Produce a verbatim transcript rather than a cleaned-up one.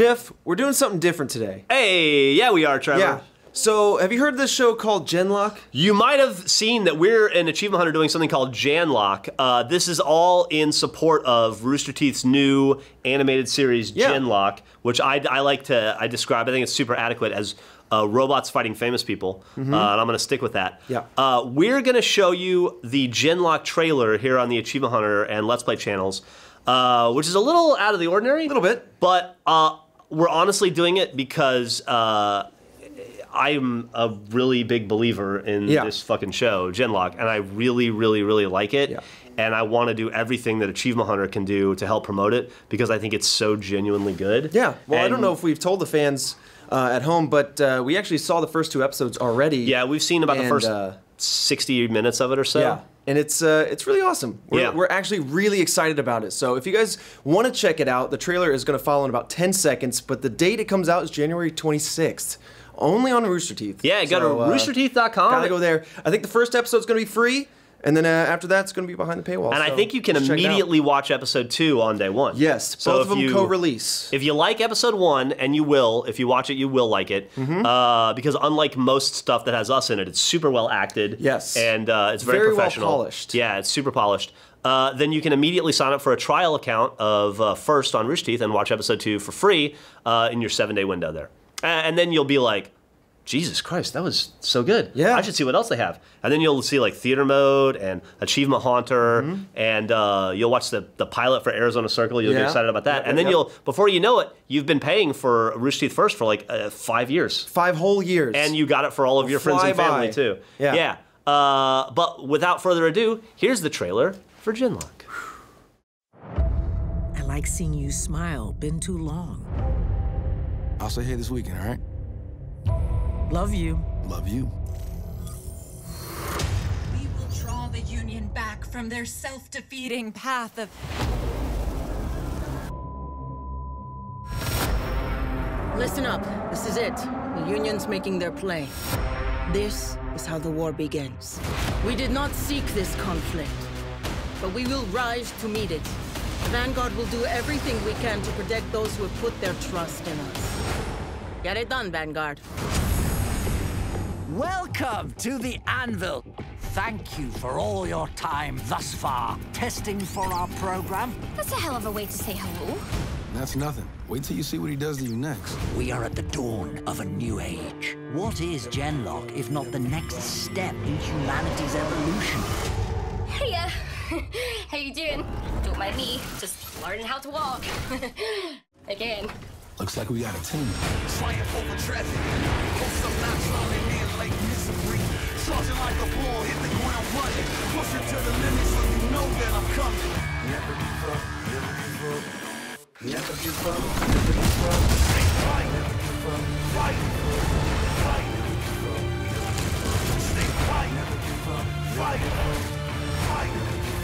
Jeff, we're doing something different today. Hey, yeah we are, Trevor. Yeah. So, have you heard of this show called gen:LOCK? You might have seen that we're in Achievement Hunter doing something called gen:LOCK. Uh, this is all in support of Rooster Teeth's new animated series, yeah. gen:LOCK, which I, I like to I describe, I think it's super adequate as uh, robots fighting famous people, mm-hmm. uh, and I'm going to stick with that. Yeah. Uh, we're going to show you the gen:LOCK trailer here on the Achievement Hunter and Let's Play channels, uh, which is a little out of the ordinary. A little bit. But uh, we're honestly doing it because... Uh, I'm a really big believer in yeah. this fucking show, gen:LOCK, and I really, really, really like it. Yeah. And I want to do everything that Achievement Hunter can do to help promote it because I think it's so genuinely good. Yeah, well, and I don't know if we've told the fans uh, at home, but uh, we actually saw the first two episodes already. Yeah, we've seen about and, the first uh, sixty minutes of it or so. Yeah. And it's uh, it's really awesome. We're, yeah. we're actually really excited about it. So if you guys want to check it out, the trailer is going to follow in about ten seconds, but the date it comes out is January twenty-sixth. Only on Rooster Teeth. Yeah, go so, to rooster teeth dot com. Uh, gotta go there. I think the first episode's gonna be free, and then uh, after that, it's gonna be behind the paywall. And so I think you can immediately watch episode two on day one. Yes, so both of them co-release. If you like episode one, and you will, if you watch it, you will like it, mm-hmm. uh, because unlike most stuff that has us in it, it's super well acted. Yes, and uh, it's very, very professional. Well polished. Yeah, it's super polished. Uh, then you can immediately sign up for a trial account of uh, First on Rooster Teeth and watch episode two for free uh, in your seven day window there. And then you'll be like, Jesus Christ, that was so good. Yeah. I should see what else they have. And then you'll see like Theater Mode and Achievement Hunter, mm-hmm. and uh, you'll watch the, the pilot for Arizona Circle. You'll yeah. get excited about that. Yep, and then yep. you'll, before you know it, you've been paying for Rooster Teeth First for like uh, five years. Five whole years. And you got it for all of your Fly friends and family by. too. Yeah. yeah. Uh, but without further ado, here's the trailer for gen:LOCK. I like seeing you smile, been too long. I'll stay here this weekend, all right? Love you. Love you. We will draw the Union back from their self-defeating path of... Listen up. This is it. The Union's making their play. This is how the war begins. We did not seek this conflict, but we will rise to meet it. The Vanguard will do everything we can to protect those who have put their trust in us. Get it done, Vanguard. Welcome to the Anvil. Thank you for all your time thus far, testing for our program. That's a hell of a way to say hello. That's nothing. Wait till you see what he does to you next. We are at the dawn of a new age. What is gen:LOCK if not the next step in humanity's evolution? Hiya. How you doing? Don't mind me. Just learning how to walk. Again. Looks like we got a team. Triumph over traffic. Post up not falling in like misery. Charging like a bull, hit the ground running. Push it to the limit so you know that I'm coming. Never give up, never give up. Never give up, never give up. Fight, never give up. Fight, fight, never give up. Stay fight, never give up. Fight, fight, never give up.